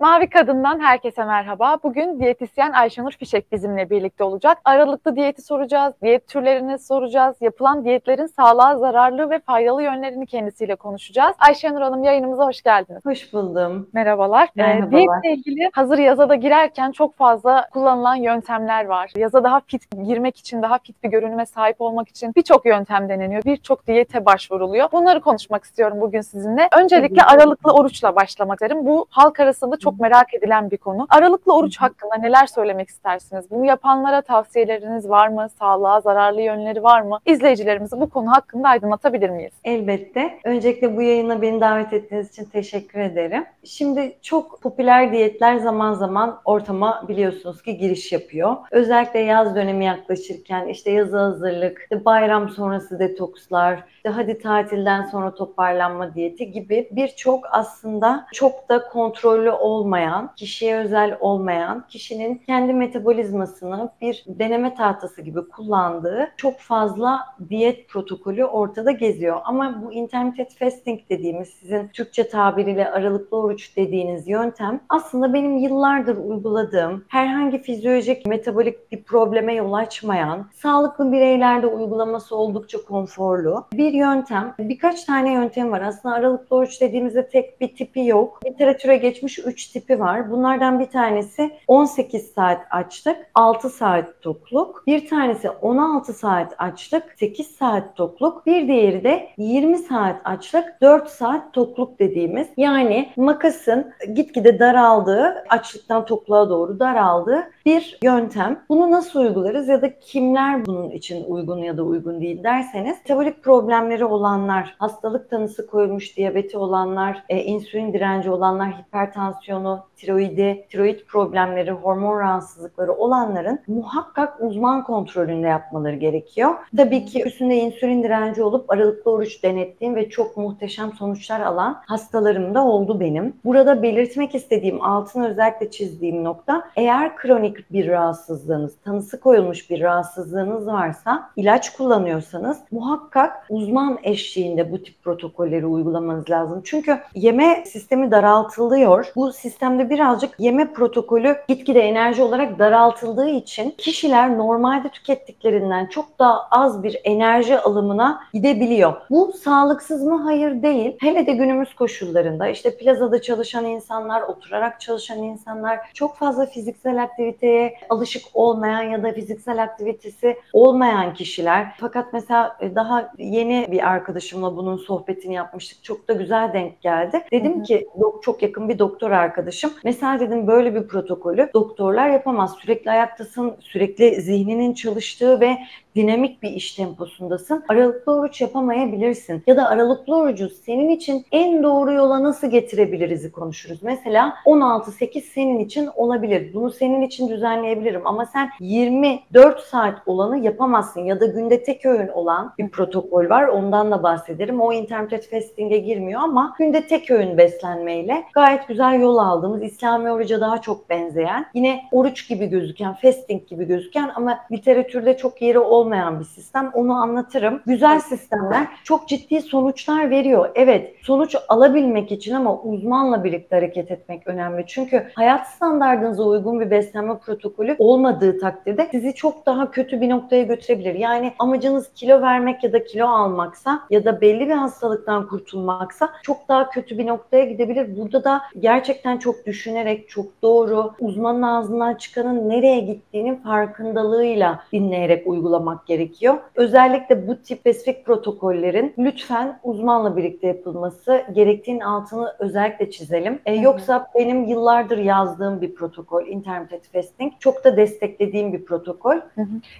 Mavi Kadın'dan herkese merhaba. Bugün diyetisyen Ayşenur Fişek bizimle birlikte olacak. Aralıklı diyeti soracağız, diyet türlerini soracağız, yapılan diyetlerin sağlığa zararlı ve faydalı yönlerini kendisiyle konuşacağız. Ayşenur Hanım, yayınımıza hoş geldiniz. Hoş buldum. Merhabalar. Diyetle ilgili hazır yaza da girerken çok fazla kullanılan yöntemler var. Yaza daha fit girmek için, daha fit bir görünüme sahip olmak için birçok yöntem deneniyor, birçok diyete başvuruluyor. Bunları konuşmak istiyorum bugün sizinle. Öncelikle aralıklı oruçla başlamak isterim. Bu halk arasında çok merak edilen bir konu. Aralıklı oruç hakkında neler söylemek istersiniz? Bunu yapanlara tavsiyeleriniz var mı? Sağlığa zararlı yönleri var mı? İzleyicilerimizi bu konu hakkında aydınlatabilir miyiz? Elbette. Öncelikle bu yayına beni davet ettiğiniz için teşekkür ederim. Şimdi çok popüler diyetler zaman zaman ortama biliyorsunuz ki giriş yapıyor. Özellikle yaz dönemi yaklaşırken işte yaza hazırlık, işte bayram sonrası detokslar, işte hadi tatilden sonra toparlanma diyeti gibi birçok aslında çok da kontrollü olmayan, kişiye özel olmayan, kişinin kendi metabolizmasını bir deneme tahtası gibi kullandığı çok fazla diyet protokolü ortada geziyor. Ama bu intermittent fasting dediğimiz, sizin Türkçe tabiriyle aralıklı oruç dediğiniz yöntem aslında benim yıllardır uyguladığım, herhangi fizyolojik, metabolik bir probleme yol açmayan, sağlıklı bireylerde uygulaması oldukça konforlu bir yöntem. Birkaç tane yöntem var. Aslında aralıklı oruç dediğimizde tek bir tipi yok. Literatüre geçmiş 3 tipi var. Bunlardan bir tanesi 18 saat açlık, 6 saat tokluk. Bir tanesi 16 saat açlık, 8 saat tokluk. Bir diğeri de 20 saat açlık, 4 saat tokluk dediğimiz. Yani makasın gitgide daraldığı, açlıktan tokluğa doğru daraldığı bir yöntem. Bunu nasıl uygularız ya da kimler bunun için uygun ya da uygun değil derseniz, metabolik problemleri olanlar, hastalık tanısı koyulmuş diyabeti olanlar, insülin direnci olanlar, hipertansiyon, tiroidi, tiroid problemleri, hormon rahatsızlıkları olanların muhakkak uzman kontrolünde yapmaları gerekiyor. Tabii ki üstünde insülin direnci olup aralıklı oruç denettiğim ve çok muhteşem sonuçlar alan hastalarım da oldu benim. Burada belirtmek istediğim, altını özellikle çizdiğim nokta, eğer kronik bir rahatsızlığınız, tanısı koyulmuş bir rahatsızlığınız varsa, ilaç kullanıyorsanız muhakkak uzman eşliğinde bu tip protokolleri uygulamanız lazım. Çünkü yeme sistemi daraltılıyor. Bu sistemde birazcık yeme protokolü gitgide enerji olarak daraltıldığı için kişiler normalde tükettiklerinden çok daha az bir enerji alımına gidebiliyor. Bu sağlıksız mı? Hayır, değil. Hele de günümüz koşullarında işte plazada çalışan insanlar, oturarak çalışan insanlar, çok fazla fiziksel aktiviteye alışık olmayan ya da fiziksel aktivitesi olmayan kişiler. Fakat mesela daha yeni bir arkadaşımla bunun sohbetini yapmıştık. Çok da güzel denk geldi. Dedim ki, çok yakın bir doktor arkadaşım. Mesela dedim, böyle bir protokolü doktorlar yapamaz. Sürekli ayaktasın, sürekli zihninin çalıştığı ve dinamik bir iş temposundasın. Aralıklı oruç yapamayabilirsin. Ya da aralıklı orucu senin için en doğru yola nasıl getirebiliriz konuşuruz. Mesela 16-8 senin için olabilir. Bunu senin için düzenleyebilirim ama sen 24 saat olanı yapamazsın. Ya da günde tek öğün olan bir protokol var. Ondan da bahsederim. O intermittent fasting'e girmiyor ama günde tek öğün beslenmeyle gayet güzel yol aldığımız, İslami oruca daha çok benzeyen, yine oruç gibi gözüken, fasting gibi gözüken ama literatürde çok yeri olmayan bir sistem. Onu anlatırım. Güzel sistemler çok ciddi sonuçlar veriyor. Evet, sonuç alabilmek için ama uzmanla birlikte hareket etmek önemli. Çünkü hayat standartınıza uygun bir beslenme protokolü olmadığı takdirde sizi çok daha kötü bir noktaya götürebilir. Yani amacınız kilo vermek ya da kilo almaksa ya da belli bir hastalıktan kurtulmaksa çok daha kötü bir noktaya gidebilir. Burada da gerçekten çok düşünerek, çok doğru, uzmanın ağzından çıkanın nereye gittiğinin farkındalığıyla dinleyerek uygulamak gerekiyor. Özellikle bu tip spesifik protokollerin lütfen uzmanla birlikte yapılması gerektiğinin altını özellikle çizelim. Yoksa benim yıllardır yazdığım bir protokol intermittent fasting, çok da desteklediğim bir protokol.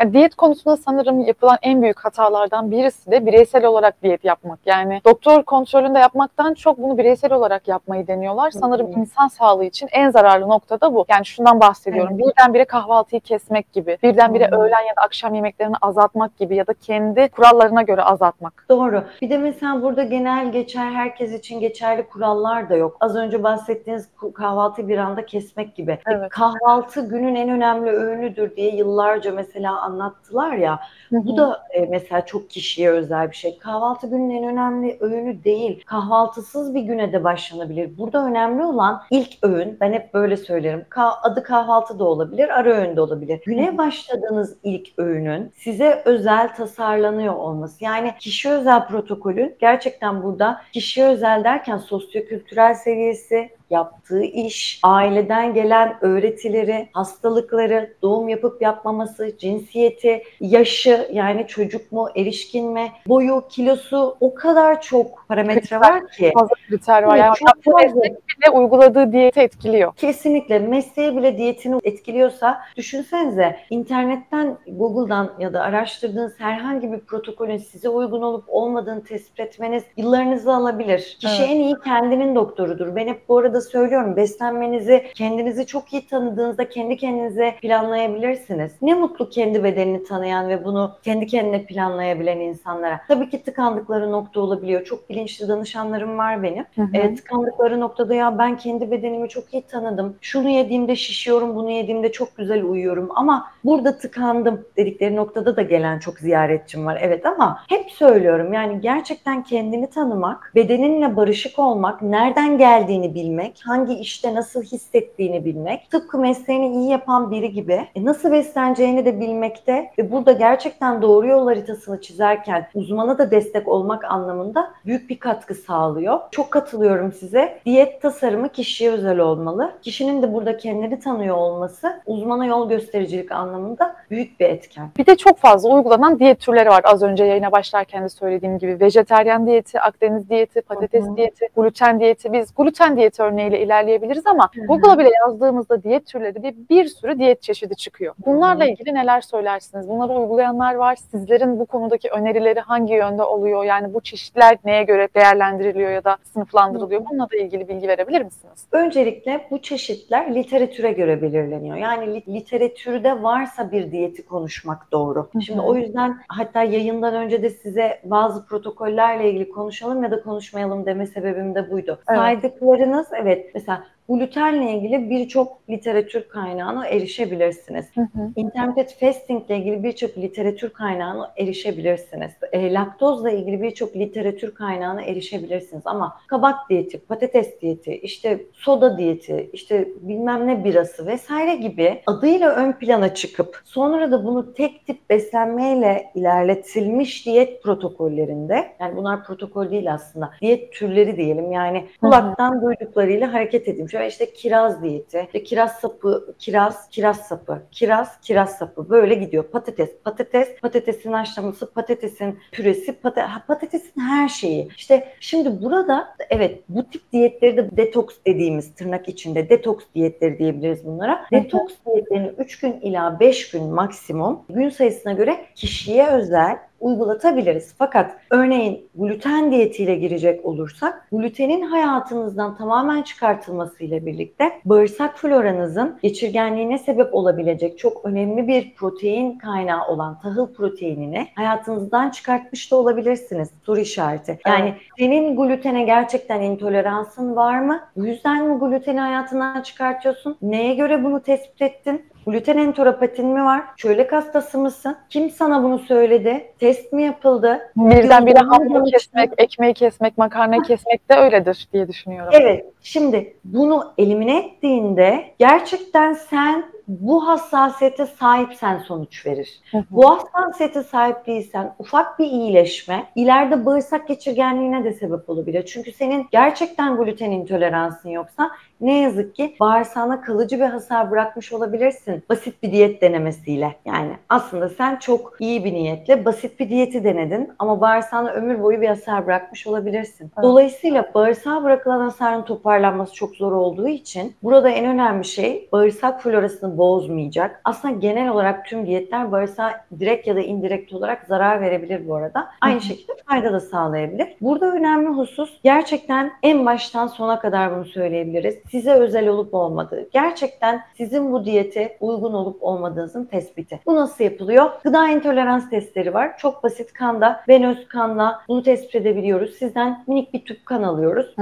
Yani diyet konusunda sanırım yapılan en büyük hatalardan birisi de bireysel olarak diyet yapmak. Yani doktor kontrolünde yapmaktan çok bunu bireysel olarak yapmayı deniyorlar. Sanırım insan sağlığı için en zararlı nokta da bu. Yani şundan bahsediyorum. Birdenbire kahvaltıyı kesmek gibi, birdenbire öğlen ya da akşam yemeklerini azaltmak gibi ya da kendi kurallarına göre azaltmak. Doğru. Bir de mesela burada genel geçer, herkes için geçerli kurallar da yok. Az önce bahsettiğiniz kahvaltı bir anda kesmek gibi. Evet. Kahvaltı günün en önemli öğünüdür diye yıllarca mesela anlattılar ya. Hı-hı. Bu da mesela çok kişiye özel bir şey. Kahvaltı günün en önemli öğünü değil. Kahvaltısız bir güne de başlanabilir. Burada önemli olan ilk öğün. Ben hep böyle söylerim. Adı kahvaltı da olabilir, ara öğün de olabilir. Güne başladığınız ilk öğünün size özel tasarlanıyor olması. Yani kişi özel protokolün gerçekten burada kişi özel derken sosyo-kültürel seviyesi, yaptığı iş, aileden gelen öğretileri, hastalıkları, doğum yapıp yapmaması, cinsiyeti, yaşı, yani çocuk mu, erişkin mi, boyu, kilosu, o kadar çok parametre var ki. Fazla kriter var. Yani mesleği bile uyguladığı diyeti etkiliyor. Kesinlikle. Mesleği bile diyetini etkiliyorsa düşünsenize, internetten, Google'dan ya da araştırdığınız herhangi bir protokolün size uygun olup olmadığını tespit etmeniz yıllarınızı alabilir. Kişi en iyi kendinin doktorudur. Ben hep bu arada söylüyorum, beslenmenizi kendinizi çok iyi tanıdığınızda kendi kendinize planlayabilirsiniz. Ne mutlu kendi bedenini tanıyan ve bunu kendi kendine planlayabilen insanlara. Tabii ki tıkandıkları nokta olabiliyor. Çok bilinçli danışanlarım var benim. Hı hı. Tıkandıkları noktada ya ben kendi bedenimi çok iyi tanıdım. Şunu yediğimde şişiyorum, bunu yediğimde çok güzel uyuyorum ama burada tıkandım dedikleri noktada da gelen çok ziyaretçim var. Evet, ama hep söylüyorum yani gerçekten kendini tanımak, bedeninle barışık olmak, nereden geldiğini bilmek, hangi işte nasıl hissettiğini bilmek, tıpkı mesleğini iyi yapan biri gibi nasıl besleneceğini de bilmekte ve burada gerçekten doğru yol haritasını çizerken uzmana da destek olmak anlamında büyük bir katkı sağlıyor. Çok katılıyorum size. Diyet tasarımı kişiye özel olmalı. Kişinin de burada kendini tanıyor olması uzmana yol göstericilik anlamında büyük bir etken. Bir de çok fazla uygulanan diyet türleri var. Az önce yayına başlarken de söylediğim gibi vejetaryen diyeti, Akdeniz diyeti, patates diyeti, gluten diyeti. Biz gluten diyeti örneğiyle ilerleyebiliriz ama Google'a bile yazdığımızda diyet türleri diye bir sürü diyet çeşidi çıkıyor. Bunlarla ilgili neler söylersiniz? Bunları uygulayanlar var. Sizlerin bu konudaki önerileri hangi yönde oluyor? Yani bu çeşitler neye göre değerlendiriliyor ya da sınıflandırılıyor? Bununla da ilgili bilgi verebilir misiniz? Öncelikle bu çeşitler literatüre göre belirleniyor. Yani literatürde varsa bir diyeti konuşmak doğru. Şimdi o yüzden hatta yayından önce de size bazı protokollerle ilgili konuşalım ya da konuşmayalım deme sebebim de buydu. Evet. Saydıklarınız, evet, mesela glutenle ilgili birçok literatür kaynağına erişebilirsiniz. Intermittent fasting ile ilgili birçok literatür kaynağına erişebilirsiniz. Laktozla ilgili birçok literatür kaynağına erişebilirsiniz. Ama kabak diyeti, patates diyeti, işte soda diyeti, işte bilmem ne birası vesaire gibi adıyla ön plana çıkıp sonra da bunu tek tip beslenmeyle ilerletilmiş diyet protokollerinde, yani bunlar protokol değil aslında, diyet türleri diyelim, yani kulaktan duyduklarıyla hareket edilmiş. İşte kiraz diyeti, işte kiraz sapı, kiraz, kiraz sapı, kiraz, kiraz sapı, böyle gidiyor. Patates, patates, patatesin haşlaması, patatesin püresi, patatesin her şeyi. İşte şimdi burada evet bu tip diyetleri de detoks dediğimiz, tırnak içinde detoks diyetleri diyebiliriz bunlara. Detoks diyetlerini 3 gün ila 5 gün maksimum gün sayısına göre kişiye özel uygulatabiliriz. Fakat örneğin gluten diyetiyle girecek olursak glutenin hayatınızdan tamamen çıkartılmasıyla birlikte bağırsak floranızın geçirgenliğine sebep olabilecek çok önemli bir protein kaynağı olan tahıl proteinini hayatınızdan çıkartmış da olabilirsiniz. Soru işareti. Yani senin glutene gerçekten intoleransın var mı? Bu yüzden mi gluteni hayatından çıkartıyorsun? Neye göre bunu tespit ettin? Gluten enteropatin mi var? Çölek hastası mısın? Kim sana bunu söyledi? Test mi yapıldı? Birdenbire hamuru kesmek, ekmeği kesmek, makarnayı kesmek de öyledir diye düşünüyorum. Evet. Şimdi bunu elimine ettiğinde gerçekten sen bu hassasiyete sahipsen sonuç verir. Bu hassasiyete sahip değilsen ufak bir iyileşme ileride bağırsak geçirgenliğine de sebep olabilir. Çünkü senin gerçekten gluten intoleransın yoksa ne yazık ki bağırsağına kalıcı bir hasar bırakmış olabilirsin basit bir diyet denemesiyle. Yani aslında sen çok iyi bir niyetle basit bir diyeti denedin ama bağırsağına ömür boyu bir hasar bırakmış olabilirsin. Dolayısıyla bağırsağa bırakılan hasarın toparlanması çok zor olduğu için burada en önemli şey bağırsak florasının bozmayacak. Aslında genel olarak tüm diyetler bağırsağa direkt ya da indirekt olarak zarar verebilir bu arada. Aynı şekilde fayda da sağlayabilir. Burada önemli husus, gerçekten en baştan sona kadar bunu söyleyebiliriz. Size özel olup olmadığı, gerçekten sizin bu diyete uygun olup olmadığınızın tespiti. Bu nasıl yapılıyor? Gıda intolerans testleri var. Çok basit, kanda, venöz kanla bunu tespit edebiliyoruz. Sizden minik bir tüp kan alıyoruz.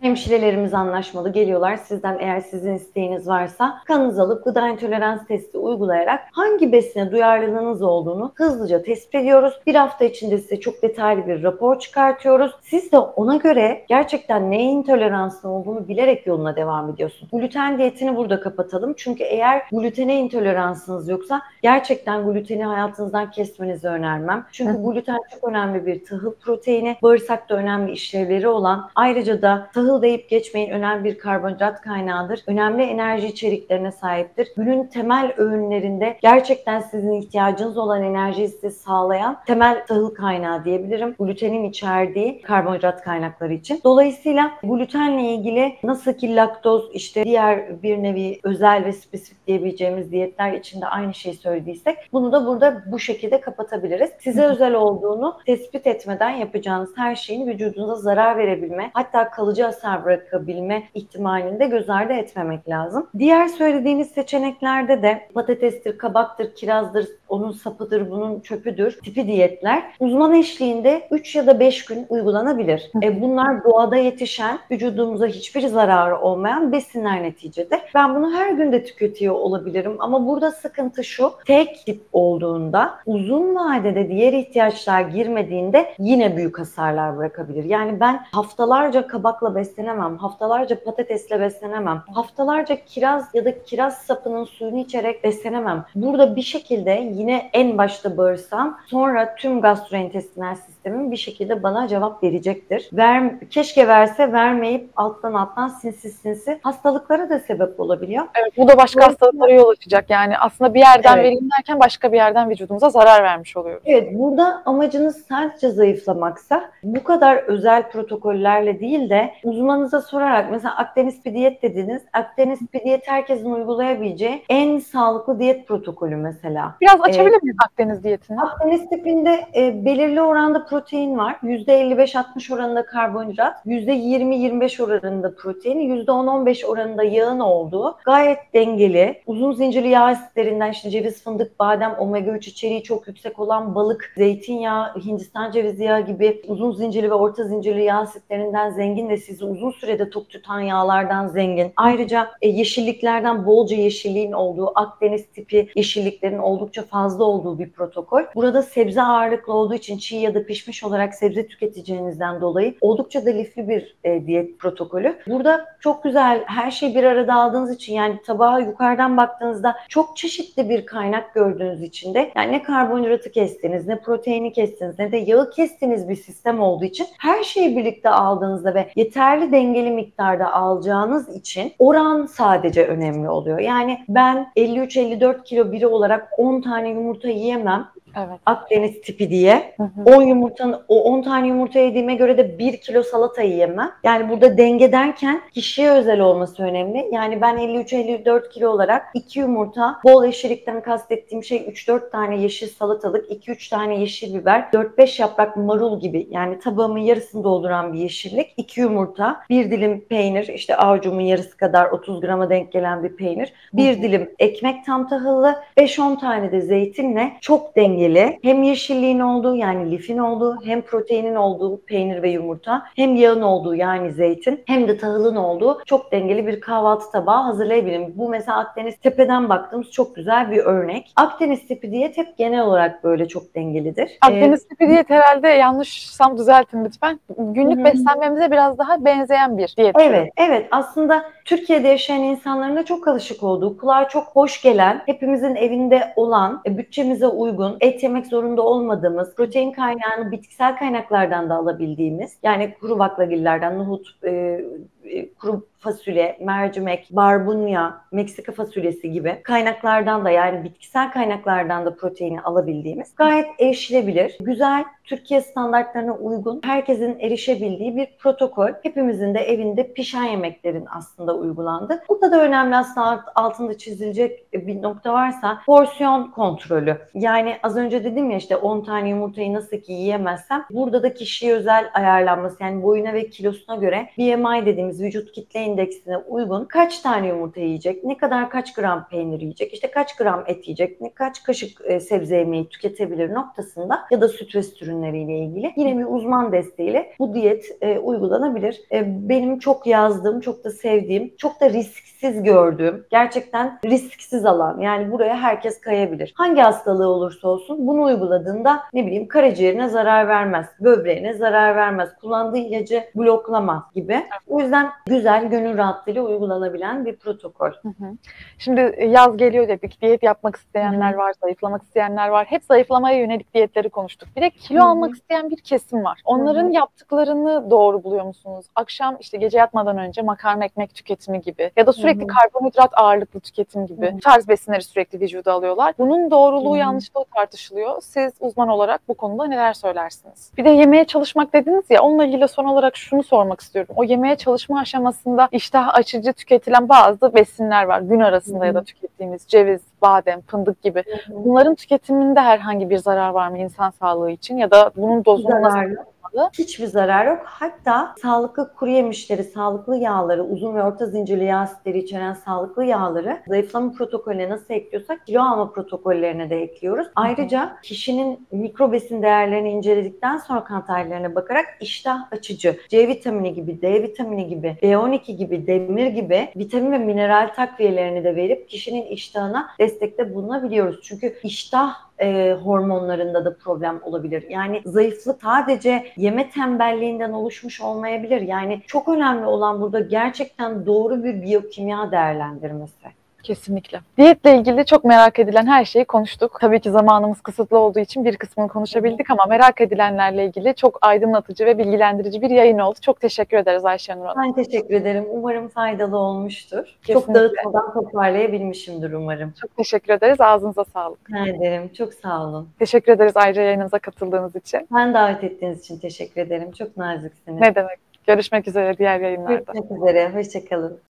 Hemşirelerimiz anlaşmalı geliyorlar. Sizden, eğer sizin isteğiniz varsa, kanınızı alıp gıda intolerans testi uygulayarak hangi besine duyarlılığınız olduğunu hızlıca tespit ediyoruz. Bir hafta içinde size çok detaylı bir rapor çıkartıyoruz. Siz de ona göre gerçekten neye intoleransın olduğunu bilerek yoluna devam ediyorsun. Gluten diyetini burada kapatalım. Çünkü eğer glutene intoleransınız yoksa gerçekten gluteni hayatınızdan kesmenizi önermem. Çünkü gluten çok önemli bir tahıl proteini. Bağırsakta önemli işlevleri olan, ayrıca da tahıl deyip geçmeyin, önemli bir karbonhidrat kaynağıdır. Önemli enerji içeriklerine sahiptir. Günün temel öğünlerinde gerçekten sizin ihtiyacınız olan enerjiyi size sağlayan temel tahıl kaynağı diyebilirim. Glutenin içerdiği karbonhidrat kaynakları için. Dolayısıyla glutenle ilgili nasıl ki laktoz, işte diğer bir nevi özel ve spesifik diyebileceğimiz diyetler içinde aynı şeyi söylediysek, bunu da burada bu şekilde kapatabiliriz. Size özel olduğunu tespit etmeden yapacağınız her şeyin vücudunuza zarar verebilme, hatta kalıcı hasar bırakabilme ihtimalini de göz ardı etmemek lazım. Diğer söylediğiniz seçeneklerde de patatestir, kabaktır, kirazdır, onun sapıdır, bunun çöpüdür tipi diyetler uzman eşliğinde 3 ya da 5 gün uygulanabilir. Bunlar doğada yetişen, vücudumuza hiçbir zararı olmayan besinler neticede. Ben bunu her gün de tüketiyor olabilirim ama burada sıkıntı şu: tek tip olduğunda, uzun vadede diğer ihtiyaçlar girmediğinde yine büyük hasarlar bırakabilir. Yani ben haftalarca kabakla beslenemem, haftalarca patatesle beslenemem, haftalarca kiraz ya da kiraz sapının suyunu içerek beslenemem. Burada bir şekilde yine en başta bağırsam, sonra tüm gastrointestinal sistemin bir şekilde bana cevap verecektir. Keşke verse, vermeyip alttan sinsi hastalıklara da sebep olabiliyor. Evet, bu da başka hastalıklara yol açacak. Yani aslında bir yerden vereyim derken başka bir yerden vücudumuza zarar vermiş oluyoruz. Evet, burada amacınız sadece zayıflamaksa, bu kadar özel protokollerle değil de uzmanınıza sorarak, mesela Akdeniz bir diyet dediniz. Akdeniz bir diyet herkesin uygulayabileceği en sağlıklı diyet protokolü mesela. Biraz açabilir miyiz Akdeniz diyetini? Akdeniz tipinde belirli oranda protein var. %55-60 oranında karbonhidrat, %20-25 oranında protein, %10-15 oranında yağın olduğu gayet dengeli. Uzun zincirli yağ asitlerinden, işte ceviz, fındık, badem, omega 3 içeriği çok yüksek olan balık, zeytinyağı, Hindistan cevizi yağı gibi uzun zincirli ve orta zincirli yağ asitlerinden zengin ve sizi uzun sürede tok tutan yağlardan zengin. Ayrıca yeşilliklerden, bolca yeşilliğin olduğu, Akdeniz tipi yeşilliklerin oldukça fazla olduğu bir protokol. Burada sebze ağırlıklı olduğu için çiğ ya da pişmiş olarak sebze tüketeceğinizden dolayı oldukça da lifli bir diyet protokolü. Burada çok güzel her şeyi bir arada aldığınız için, yani tabağa yukarıdan baktığınızda çok çeşitli bir kaynak gördüğünüz için de, yani ne karbonhidratı kestiniz, ne proteini kestiniz, ne de yağı kestiniz bir sistem olduğu için, her şeyi birlikte aldığınızda ve yeterli dengeli miktarda alacağınız için oran sadece önemli oluyor. Yani ben 53-54 kilo biri olarak 10 tane yumurta yiyemem. Evet. Akdeniz tipi diye. 10 tane yumurta yediğime göre de 1 kilo salata yiyemem. Yani burada denge derken kişiye özel olması önemli. Yani ben 53-54 kilo olarak 2 yumurta, bol yeşillikten kastettiğim şey 3-4 tane yeşil salatalık, 2-3 tane yeşil biber, 4-5 yaprak marul gibi, yani tabağımın yarısını dolduran bir yeşillik, 2 yumurta, 1 dilim peynir, işte avucumun yarısı kadar 30 grama denk gelen bir peynir, 1 dilim ekmek tam tahıllı, 5-10 tane de zeytinle çok dengeli. Hem yeşilliğin olduğu, yani lifin olduğu, hem proteinin olduğu peynir ve yumurta, hem yağın olduğu, yani zeytin, hem de tahılın olduğu çok dengeli bir kahvaltı tabağı hazırlayabilirim. Bu mesela Akdeniz tepeden baktığımız çok güzel bir örnek. Akdeniz tipi diyet hep genel olarak böyle çok dengelidir. Akdeniz tipi diyet herhalde, yanlışsam düzeltin lütfen, günlük beslenmemize biraz daha benzeyen bir diyet. Evet, evet. Aslında Türkiye'de yaşayan insanların da çok alışık olduğu, kulağa çok hoş gelen, hepimizin evinde olan, bütçemize uygun, et yemek zorunda olmadığımız, protein kaynağını bitkisel kaynaklardan da alabildiğimiz, yani kuru baklagillerden, nohut, kuru fasulye, mercimek, barbunya, Meksika fasulyesi gibi kaynaklardan da, yani bitkisel kaynaklardan da proteini alabildiğimiz gayet erişilebilir, güzel, Türkiye standartlarına uygun, herkesin erişebildiği bir protokol. Hepimizin de evinde pişen yemeklerin aslında uygulandı. Burada da önemli aslında altında çizilecek bir nokta varsa porsiyon kontrolü. Yani az önce dedim ya, işte 10 tane yumurtayı nasıl ki yiyemezsem, burada da kişiye özel ayarlanması, yani boyuna ve kilosuna göre BMI dediğimiz vücut kitle indeksine uygun kaç tane yumurta yiyecek, ne kadar kaç gram peynir yiyecek, işte kaç gram et yiyecek, ne kaç kaşık sebze yemeği tüketebilir noktasında ya da süt ve süt ürünleriyle ilgili yine bir uzman desteğiyle bu diyet uygulanabilir. Benim çok yazdığım, çok da sevdiğim, çok da risksiz gördüğüm, gerçekten risksiz alan, yani buraya herkes kayabilir. Hangi hastalığı olursa olsun bunu uyguladığında ne bileyim karaciğerine zarar vermez, böbreğine zarar vermez, kullandığı ilacı bloklamaz gibi. O yüzden güzel, gönül rahatlığıyla uygulanabilen bir protokol. Hı hı. Şimdi yaz geliyor dedik, diyet yapmak isteyenler var, zayıflamak isteyenler var. Hep zayıflamaya yönelik diyetleri konuştuk. Bir de kilo almak isteyen bir kesim var. Onların yaptıklarını doğru buluyor musunuz? Akşam işte gece yatmadan önce makarna ekmek tüketimi gibi ya da sürekli karbonhidrat ağırlıklı tüketim gibi tarz besinleri sürekli vücuda alıyorlar. Bunun doğruluğu yanlışlığı tartışılıyor. Siz uzman olarak bu konuda neler söylersiniz? Bir de yemeğe çalışmak dediniz ya, onunla ilgili son olarak şunu sormak istiyorum. O yemeğe çalışma aşamasında iştah açıcı tüketilen bazı besinler var. Gün arasında ya da tükettiğimiz ceviz, badem, fındık gibi. Bunların tüketiminde herhangi bir zarar var mı insan sağlığı için ya da bunun dozunu nasıl? Hiçbir zarar yok. Hatta sağlıklı kuru yemişleri, sağlıklı yağları, uzun ve orta zincirli yağ asitleri içeren sağlıklı yağları zayıflama protokolüne nasıl ekliyorsak kilo alma protokollerine de ekliyoruz. Ayrıca kişinin mikro besin değerlerini inceledikten sonra kan tahlillerine bakarak iştah açıcı, C vitamini gibi, D vitamini gibi, B12 gibi, demir gibi vitamin ve mineral takviyelerini de verip kişinin iştahına destekte bulunabiliyoruz. Çünkü iştah hormonlarında da problem olabilir. Yani zayıflık sadece yeme tembelliğinden oluşmuş olmayabilir. Yani çok önemli olan burada gerçekten doğru bir biyokimya değerlendirmesi. Kesinlikle. Diyetle ilgili çok merak edilen her şeyi konuştuk. Tabii ki zamanımız kısıtlı olduğu için bir kısmını konuşabildik ama merak edilenlerle ilgili çok aydınlatıcı ve bilgilendirici bir yayın oldu. Çok teşekkür ederiz Ayşenur Hanım. Ben teşekkür ederim. Umarım faydalı olmuştur. Kesinlikle. Çok dağıtmadan toparlayabilmişimdir umarım. Çok teşekkür ederiz. Ağzınıza sağlık. Ben ederim. Çok sağ olun. Teşekkür ederiz ayrıca yayınımıza katıldığınız için. Ben davet ettiğiniz için teşekkür ederim. Çok naziksiniz. Ne demek. Görüşmek üzere diğer yayınlarda. Görüşmek üzere. Hoşçakalın.